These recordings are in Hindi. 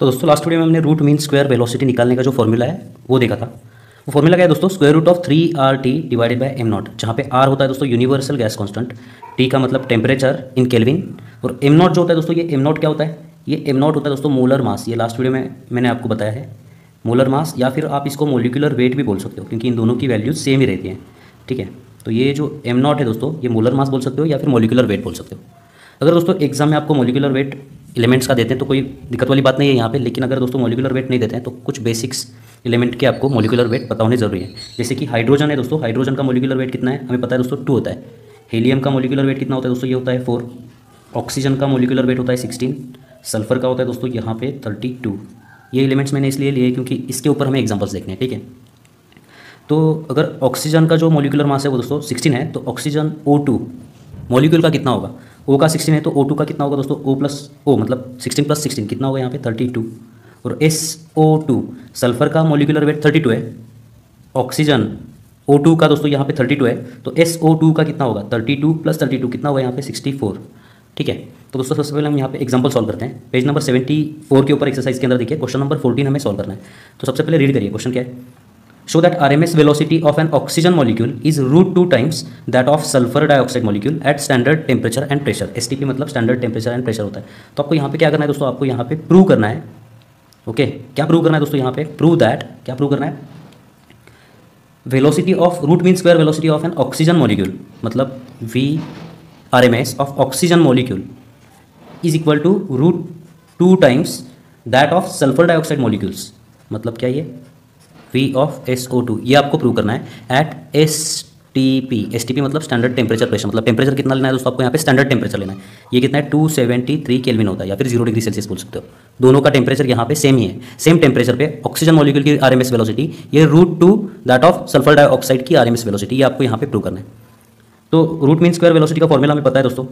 तो दोस्तों लास्ट वीडियो में हमने रूट मीन स्क्वायर वेलोसिटी निकालने का जो फॉर्मूला है वो देखा था। वो फॉर्मूला क्या है दोस्तों, square root of 3RT divided by M naught, जहाँ पे R होता है दोस्तों यूनिवर्सल गैस कांस्टेंट, T का मतलब टेम्परेचर इन केल्विन, और एम नॉट जो होता है दोस्तों, ये एम नॉट क्या होता है, ये एम नॉट होता है दोस्तों मोलर मास। ये लास्ट वीडियो में मैंने आपको बताया है मोलर मास, या फिर आप इसको मोलिकुलर वेट भी बोल सकते हो, क्योंकि इन दोनों की वैल्यूज सेम ही रहती हैं। ठीक है, तो ये जो एम नॉट है दोस्तों, ये मोलर मास बोल सकते हो या फिर मोलिकुलर वेट बोल सकते हो। अगर दोस्तों एग्जाम में आपको मोलिकुलर वेट एलिमेंट्स का देते हैं तो कोई दिक्कत वाली बात नहीं है यहाँ पे, लेकिन अगर दोस्तों मोलिकुलर वेट नहीं देते हैं तो कुछ बेसिक्स एलिमेंट के आपको मोलिकुलर वेट पता होने जरूरी है। जैसे कि हाइड्रोजन है दोस्तों, हाइड्रोजन का मोलिकुलर वेट कितना है हमें पता है दोस्तों, 2 होता है। हीलियम का मोलिकुलर वेट कितना होता है दोस्तों, ये होता है 4। ऑक्सीजन का मोलिकुलर वेट होता है 16। सल्फर का होता है दोस्तों यहाँ पे 32। ये एलिमेंट्स मैंने इसलिए लिए क्योंकि इसके ऊपर हमें एग्जाम्पल्स देखने हैं। ठीक है, तो अगर ऑक्सीजन का जो मोलिकुलर मास है वो दोस्तों 16 है, तो ऑक्सीजन O2 मोलिक्यूल का कितना होगा, O का 16 है तो O2 का कितना होगा दोस्तों, O मतलब 16 + 16 कितना होगा यहाँ पे 32। और SO2 सल्फर का मोलिकुलर वेट 32 है, ऑक्सीजन O2 का दोस्तों यहाँ पे 32 है, तो SO2 का कितना होगा 32 + 32 कितना होगा यहाँ पे 64। ठीक है, तो दोस्तों सबसे पहले हम यहाँ पे एग्जाम्पल सॉल्व करते हैं। पेज नंबर 74 के ऊपर एक्सरसाइज के अंदर देखिए, क्वेश्चन नंबर 14 हमें सॉल्व करना है। तो सबसे पहले रीड करिए, क्वेश्चन क्या है, show that RMS velocity of an oxygen molecule is √2 times that of sulfur dioxide molecule at standard temperature and pressure। STP मतलब standard temperature and pressure होता है। तो आपको यहाँ पे क्या करना है दोस्तों, आपको यहाँ पे प्रूव करना है। ओके, क्या प्रूव करना है दोस्तों यहाँ पे, प्रूव दैट, क्या प्रूव करना है, velocity of root mean square velocity of an oxygen molecule मतलब VRMS of oxygen molecule is equal to √2 times that of sulphur dioxide molecules मतलब क्या, ये V ऑफ SO2, ये आपको प्रूव करना है एट STP। STP मतलब स्टैंडर्ड टेम्परेचर प्रेशर, मतलब टेम्परेचर कितना लेना है दोस्तों आपको यहाँ पे, स्टैंडर्ड टेम्परेचर लेना है। ये कितना है 273 केल्विन होता है या फिर 0 डिग्री सेल्सियस बोल सकते हो। दोनों का टेम्परेचर यहाँ पे सेम ही है। सेम टेम्परेचर पे ऑक्सीजन मॉलिक्यूल की RMS वेलोसिटी ये √2 दैट ऑफ सल्फर डाइऑक्साइड की RMS वेलोसिटी, ये आपको यहाँ पे प्रूव करना है। तो रूट मीन स्क्वायर वेलोसिटी का फॉर्मूला हमें पता है दोस्तों,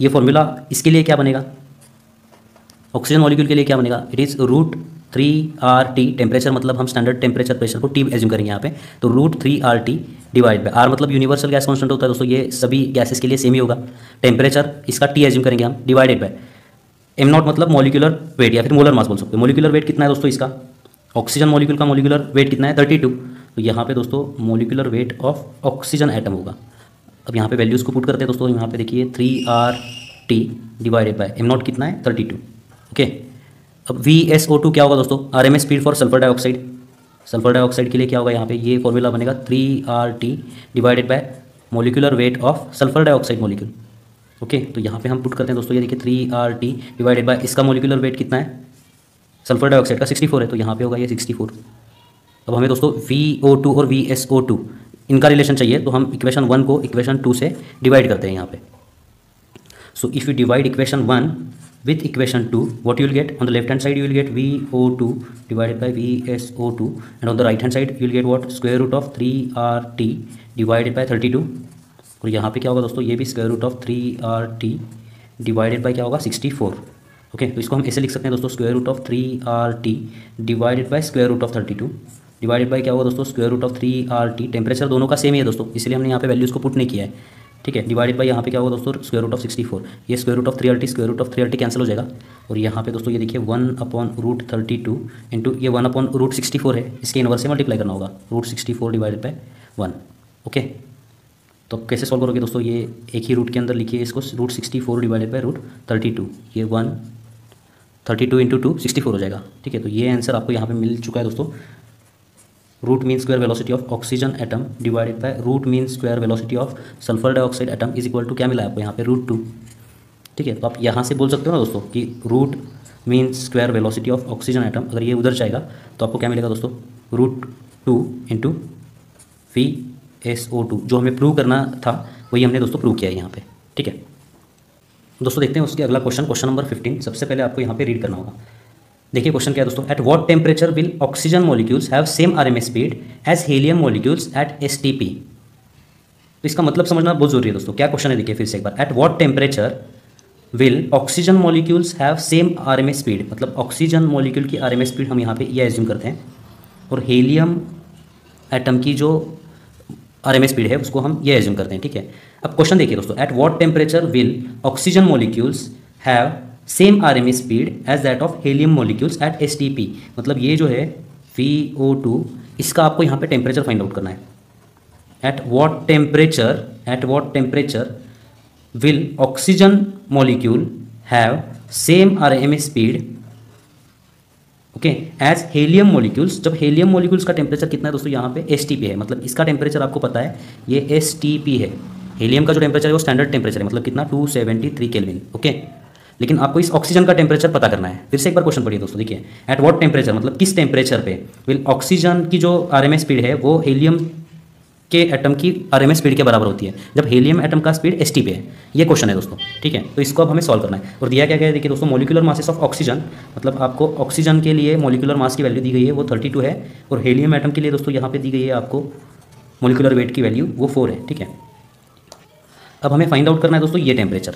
ये फॉर्मूला इसके लिए क्या बनेगा, ऑक्सीजन मॉलिक्यूल के लिए क्या बनेगा, इट इज़ √3RT टेम्परेचर मतलब हम स्टैंडर्ड टेम्परेचर प्रेशर को T एज्यूम करेंगे यहाँ पे, तो √3RT डिवाइड बाय R मतलब यूनिवर्सल गैस कांस्टेंट होता है दोस्तों, ये सभी गैसेस के लिए सेम ही होगा। टेम्परेचर इसका T एज्यूम करेंगे हम, डिवाइडेड बाय एम नॉट मतलब मोलिकुलर वेट या फिर मोलर मास बोल सकते हो। मोलिकुलर वेट कितना है दोस्तों इसका, ऑक्सीजन मोलिक्यूल का मोलिकुलर वेट कितना है 32, तो यहाँ पे दोस्तों molecular weight of oxygen atom होगा। अब यहाँ पे वैल्यूज को पुट करते हैं दोस्तों, यहाँ पे देखिए 3RT divided by M naught कितना है 32। ओके, अब VSO2 क्या होगा दोस्तों, RMS speed for sulphur dioxide, sulphur dioxide के लिए क्या होगा यहाँ पे, ये फॉर्मूला बनेगा 3RT divided by molecular weight of sulphur dioxide molecule. Okay, तो यहाँ पे हम पुट करते हैं दोस्तों, ये देखिए 3RT डिवाइडेड बाय इसका मोलिकुलर वेट कितना है, सल्फर डाइऑक्साइड का 64 है, तो यहाँ पे होगा ये 64। अब हमें दोस्तों VO2 और VSO2 इनका रिलेशन चाहिए, तो हम इक्वेशन 1 को इक्वेशन 2 से डिवाइड करते हैं यहाँ पे। So if you divide equation 1 with equation 2, what you will get on the left hand side, you will get VO2 divided by VSO2, and on the right hand side you will get what, square root of 3RT divided by 32, और यहाँ पे क्या होगा दोस्तों, ये भी square root of 3RT divided by क्या होगा 64। ओके, तो इसको हम ऐसे लिख सकते हैं दोस्तों, square root of 3RT divided by square root of 32 divided by क्या होगा दोस्तों square root of 3RT। Temperature दोनों का सेम ही है दोस्तों, इसलिए हमने यहाँ पे वैल्यूज़ को पुट नहीं किया है। ठीक है, डिवाइडेड बाय यहाँ पे क्या होगा दोस्तों स्क्वायर रूट ऑफ 64, ये square root of 3RT cancel हो जाएगा, और यहाँ पे दोस्तों ये देखिए 1/√32 इंटू ये 1/√64 है, इसके इनवर्स से मल्टीप्लाई करना होगा, √64 डिवाइडेड बाय 1। ओके, तो कैसे सॉल्व करोगे दोस्तों, ये एक ही रूट के अंदर लिखिए इसको, √64 डिवाइडेड बाय √32, ये 132 इंटू 264 हो जाएगा। ठीक है, तो ये आंसर आपको यहाँ पर मिल चुका है दोस्तों, root mean square velocity of oxygen atom divided by root mean square velocity of sulphur dioxide atom is equal to क्या मिला है आपको यहाँ पे, √2। ठीक है, तो आप यहाँ से बोल सकते हो ना दोस्तों कि root mean square velocity of oxygen atom, अगर ये उधर जाएगा तो आपको क्या मिलेगा दोस्तों √2 इंटू VSO2, जो हमें प्रूव करना था वही हमने दोस्तों प्रूव किया है यहाँ पे। ठीक है दोस्तों, देखते हैं उसके अगला क्वेश्चन, क्वेश्चन नंबर 15। सबसे पहले आपको यहाँ पे रीड करना होगा। देखिए क्वेश्चन क्या है दोस्तों, at what temperature will oxygen molecules have same RMS speed as helium molecules at STP। तो इसका मतलब समझना बहुत जरूरी है दोस्तों, क्या क्वेश्चन है देखिए फिर से एक बार, at what temperature will oxygen molecules have same RMS speed, मतलब ऑक्सीजन मॉलिक्यूल की RMS स्पीड हम यहाँ पे ये एज्यूम करते हैं, और हीलियम एटम की जो RMS स्पीड है उसको हम ये एज्यूम करते हैं। ठीक है, अब क्वेश्चन देखिए दोस्तों, at what temperature will oxygen molecules have same RMS speed as that of helium molecules at STP, मतलब ये जो है VO2 इसका आपको यहाँ पे टेम्परेचर फाइंड आउट करना है. At what temperature will oxygen molecule have same RMS speed okay as helium molecules. जब हेलियम मॉलिक्यूल्स का टेम्परेचर कितना है दोस्तों यहाँ पे एसटीपी है, मतलब इसका टेम्परेचर आपको पता है ये एसटीपी है. हेलियम का जो टेम्परेचर है वो स्टैंडर्ड टेम्परेचर है, मतलब कितना 273 केल्विन ओके. लेकिन आपको इस ऑक्सीजन का टेम्परेचर पता करना है. फिर से एक बार क्वेश्चन पढ़िए दोस्तों, देखिए एट व्हाट टेम्परेचर मतलब किस टेम्परेचर पे विल ऑक्सीजन की जो आरएमएस स्पीड है वो हेलियम के एटम की आरएमएस स्पीड के बराबर होती है जब हेलियम एटम का स्पीड एसटीपी है. ये क्वेश्चन है दोस्तों, ठीक है. तो इसको अब हमें सॉल्व करना है. और दिया क्या गया है देखिए दोस्तों, मॉलिक्यूलर मासेस ऑफ ऑक्सीजन, मतलब आपको ऑक्सीजन के लिए मॉलिक्यूलर मास की वैल्यू दी गई है वो 32 है, और हेलियम एटम के लिए दोस्तों यहाँ पे दी गई है आपको मॉलिक्यूलर वेट की वैल्यू वो 4 है, ठीक है. अब हमें फाइंड आउट करना है दोस्तों ये टेम्परेचर,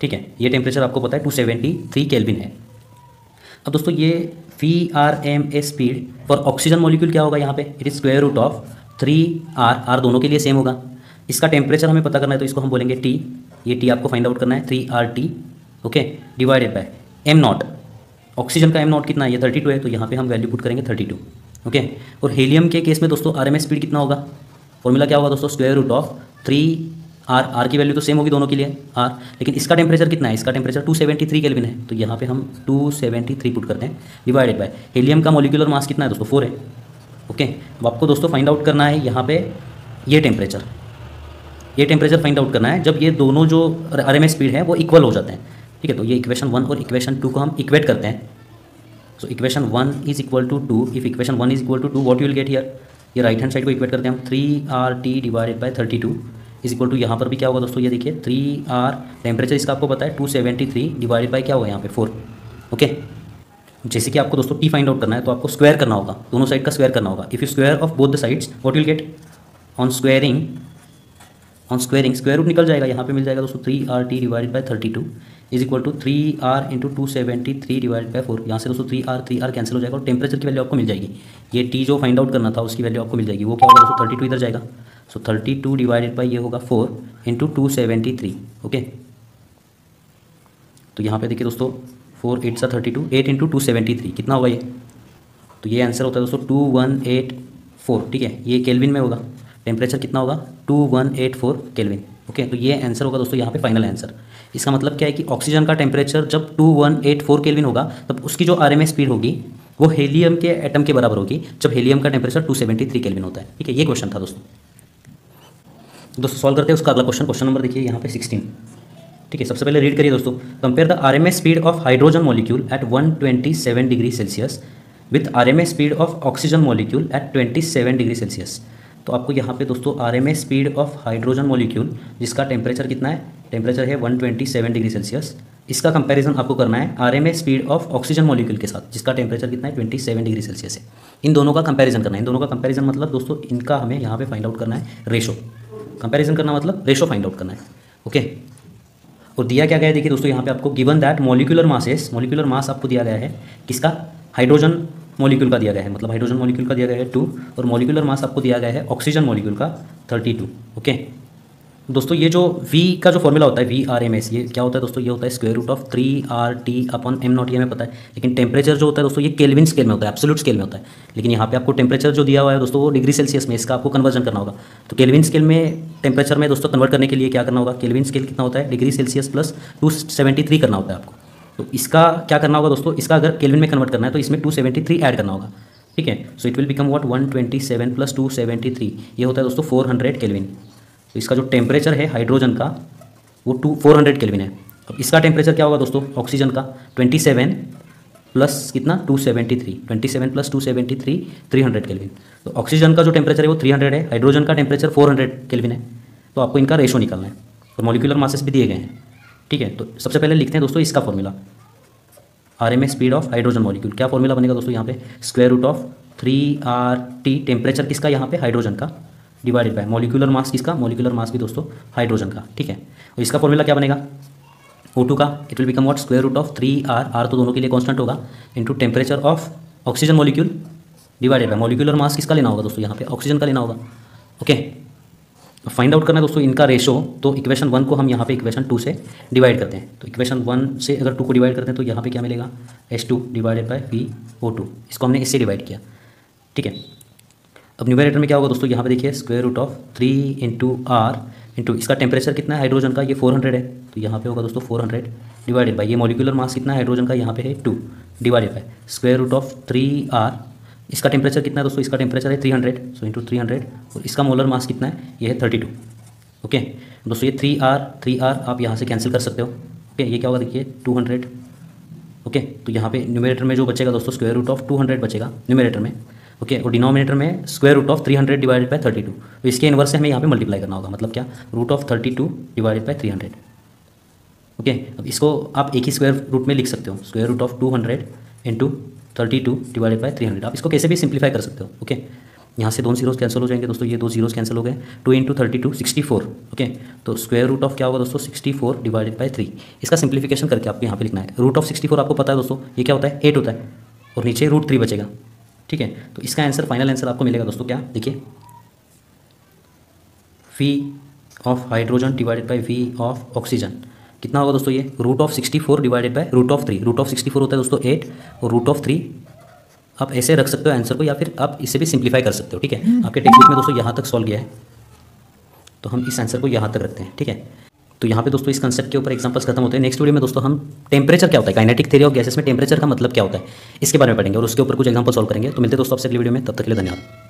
ठीक है. ये टेम्परेचर आपको पता है 273 केल्विन है. अब दोस्तों ये VRMS speed for oxygen molecule क्या होगा यहाँ पे, it is square root of 3R दोनों के लिए सेम होगा. इसका टेम्परेचर हमें पता करना है तो इसको हम बोलेंगे T, ये T आपको फाइंड आउट करना है 3RT okay divided bye m0. Oxygen का m0 कितना है, ये 32 है, तो यहाँ पे हम वैल्यू पुट करेंगे 32 ओके. और हेलियम के केस में दोस्तों RMS स्पीड कितना होगा, फॉर्मूला क्या होगा दोस्तों square root of 3R. R की वैल्यू तो सेम होगी दोनों के लिए R, लेकिन इसका टेम्परेचर कितना है, इसका टेम्परेचर 273 केल्विन है, तो यहाँ पे हम 273 पुट करते हैं डिवाइडेड बाय हेलियम का मॉलिक्यूलर मास कितना है दोस्तों 4 है ओके. अब आपको दोस्तों फाइंड आउट करना है यहाँ पे ये टेम्परेचर फाइंड आउट करना है जब ये दोनों जो आरएमएस स्पीड है वो इक्वल हो जाते हैं, ठीक है. तो ये इक्वेशन 1 और इक्वेशन 2 को हम इक्वेट करते हैं. So equation 1 is equal to 2, if equation 1 is equal to 2 what you will get here, ये राइट हैंड साइड को इक्वेट करते हैं हम 3RT divided by 32 is equal to, यहाँ पर भी क्या होगा दोस्तों ये देखिए 3R टेम्परेचर इसका आपको पता है 273 डिवाइडेड बाय क्या होगा यहाँ पे 4 ओके. जैसे कि आपको दोस्तों T फाइंड आउट करना है तो आपको स्क्वायर करना होगा, दोनों साइड का स्क्वायर करना होगा. If you square of both the sides what will get, on squaring square root निकल जाएगा, यहाँ पे मिल जाएगा दोस्तों 3RT divided by 32 is equal to 3R into 273 divided by 4. यहाँ से दोस्तों 3R कैंसिल हो जाएगा और टेम्परेचर की वैल्यू आपको मिल जाएगी, ये T जो फाइंड आउट करना था उसकी वैल्यू आपको मिल जाएगी. वो क्या होगा दोस्तों 32 इधर जाएगा, सो 32 डिवाइडेड बाई ये होगा 4 इंटू 273 ओके. तो यहाँ पे देखिए दोस्तों 4 8 सा 32 8 इंटू 273 कितना होगा ये, तो ये आंसर होता है दोस्तों 2184, ठीक है. ये केल्विन में होगा, टेम्परेचर कितना होगा 2184 केल्विन ओके. तो ये आंसर होगा दोस्तों यहाँ पे फाइनल आंसर. इसका मतलब क्या है कि ऑक्सीजन का टेम्परेचर जब 2184 केल्विन होगा तब उसकी जो आरएमएस स्पीड होगी वो हेलियम के एटम के बराबर होगी जब हेलियम का टेम्परेचर 273 केल्विन होता है, ठीक है. ये क्वेश्चन था दोस्तों सॉल्व करते हैं उसका अगला क्वेश्चन, क्वेश्चन नंबर देखिए यहाँ पे 16, ठीक है. सबसे पहले रीड करिए दोस्तों, compare the RMS speed of hydrogen molecule at 127 degree Celsius with RMS speed of oxygen molecule at 27 degree Celsius. तो आपको यहाँ पे दोस्तों RMS speed of hydrogen molecule जिसका टेम्परेचर कितना है, टेम्परेचर है 127 डिग्री सेल्सियस, इसका कंपैरिजन आपको करना है RMS speed of oxygen molecule के साथ जिसका टेम्परेचर कितना है 27 डिग्री सेल्सियस है. इन दोनों का कंपैरिजन करना है, इन दोनों का कंपैरिजन मतलब दोस्तों इनका हमें यहाँ पे फाइंड आउट करना है रेशो. कंपैरिजन करना मतलब रेशो फाइंड आउट करना है ओके. और दिया क्या गया है देखिए दोस्तों यहाँ पे आपको, गिवन दैट मॉलिक्यूलर मास आपको दिया गया है किसका, हाइड्रोजन मॉलिक्यूल का दिया गया है, मतलब हाइड्रोजन मॉलिक्यूल का दिया गया है 2, और मॉलिक्यूलर मास आपको दिया गया है ऑक्सीजन मॉलिक्यूल का 32 ओके. दोस्तों ये जो V का जो फॉर्मूला होता है VRMS, ये क्या होता है दोस्तों, ये होता है square root of 3RT upon m0, ये हमें पता है. लेकिन टेम्परेचर जो होता है दोस्तों ये केल्विन स्केल में होता है, एब्सोल्यूट स्केल में होता है. लेकिन यहाँ पे आपको टेम्परेचर जो दिया हुआ है दोस्तों वो डिग्री सेल्सियस में, इसका आपको कन्वर्जन करना होगा. तो केल्विन स्केल में टेम्परेचर में दोस्तों कन्वर्ट करने के लिए क्या करना होगा, केल्विन स्केल कितना होता है डिग्री सेल्सियस प्लस 273 करना होता है आपको. तो इसका क्या करना होगा दोस्तों, इसका अगर केल्विन में कन्वर्ट करना है तो इसमें 273 ऐड करना होगा, ठीक है. So it will become what 127 plus 273 ये होता है दोस्तों 400 केल्विन. तो इसका जो टेम्परेचर है हाइड्रोजन का वो 400 केल्विन है. अब इसका टेम्परेचर क्या होगा दोस्तों ऑक्सीजन का 27 प्लस कितना 273, 27 प्लस 273 300 केल्विन. तो ऑक्सीजन का जो टेम्परेचर है वो 300 है, हाइड्रोजन का टेम्परेचर 400 केल्विन है. तो आपको इनका रेशो निकालना है और मॉलिक्यूलर मासेस भी दिए गए हैं, ठीक है. तो सबसे पहले लिखते हैं दोस्तों इसका formula RMS speed of hydrogen molecule. क्या फॉर्मूला बनेगा दोस्तों यहाँ पे, square root of 3RT temperature किसका यहाँ पे हाइड्रोजन का डिवाइडेड बाय मॉलिक्यूलर मास किसका, मॉलिक्यूलर मास भी दोस्तों हाइड्रोजन का, ठीक है. और इसका फॉर्मूला क्या बनेगा O2 का, it will become what square root of 3R, R तो दोनों के लिए कांस्टेंट होगा, into temperature of oxygen molecule divided by molecular mass किसका लेना होगा दोस्तों यहाँ पे ऑक्सीजन का लेना होगा ओके. फाइंड आउट करना है दोस्तों इनका रेशो, तो इक्वेशन वन को हम यहाँ पे इक्वेशन टू से डिवाइड करते हैं। तो इक्वेशन वन से अगर टू को डिवाइड करते हैं तो यहाँ पे क्या मिलेगा, H2 डिवाइडेड बाय PO2, इसको हमने इससे डिवाइड किया, ठीक है। अब न्यूमरेटर में क्या होगा दोस्तों, यहाँ पे देखिए square root of 3 into R into इसका टेम्परेचर कितना है हाइड्रोजन का, ये 400 है, तो यहाँ पे होगा दोस्तों 400 डिवाइडेड बाई ये मॉलिक्यूलर मास कितना है हाइड्रोजन का, यहाँ पे है 2 divided by square root of 3R, इसका टेम्परेचर कितना है दोस्तों, इसका टेम्परेचर है 300, सो इंटू 300, और इसका मोलर मास कितना है, ये है 32। ओके दोस्तों, ये 3R आप यहाँ से कैंसिल कर सकते हो। ओके ये क्या होगा देखिए 200। ओके तो यहाँ पे न्यूमरेटर में जो बचेगा दोस्तों स्क्वायर रूट ऑफ 200 बचेगा न्यूमरेटर में। ओके और डिनोमिनेटर में square root of 300 divided by 32, तो इसके इनवर्स से हमें यहाँ पे मल्टीप्लाई करना होगा, मतलब क्या, root of 32 divided by 300। Okay अब इसको आप एक ही स्क्वायर रूट में लिख सकते हो, square root of 200 into 32 divided by 300। आप इसको कैसे भी सिंप्लीफाई कर सकते हो। ओके यहाँ से 2 जीरोज़ कैंसिल हो जाएंगे दोस्तों, ये 2 जीरोज़ कैंसिल हो गए, 2 इंटू 32 64। ओके तो स्क्वायर रूट ऑफ क्या होगा दोस्तों 64 डिवाइडेड बाई 3, इसका सिंप्लीफिकेशन करके आपको यहाँ पे लिखना है। रूट ऑफ 64 आपको पता है दोस्तों ये क्या होता है 8 होता है, और नीचे √3 बचेगा, ठीक है। तो इसका आंसर, फाइनल आंसर आपको मिलेगा दोस्तों क्या, देखिए V of hydrogen divided by V of oxygen कितना होगा दोस्तों, ये root of 64 divided by √3। Root of 64 होता है दोस्तों 8, और √3 आप ऐसे रख सकते हो आंसर को, या फिर आप इसे भी सिंप्लीफाई कर सकते हो, ठीक है। आपके टेक्निक में दोस्तों यहाँ तक सॉल्व गया है, तो हम इस आंसर को यहाँ तक रखते हैं, ठीक है। तो यहाँ पे दोस्तों इस कंसेप्ट के ऊपर एग्जाम्पल्स खत्म होते हैं। नेक्स्ट वीडियो में दोस्तों हम टेम्परेचर क्या होता है, काइनेटिक थ्योरी ऑफ गैसेस में टेम्परेचर का मतलब क्या होता है, इसके बारे में पढ़ेंगे और उसके ऊपर कुछ एग्जाम्पल सॉल्व करेंगे। तो मिलते हैं दोस्तों आपसे अगली वीडियो में, तब तक के लिए धन्यवाद।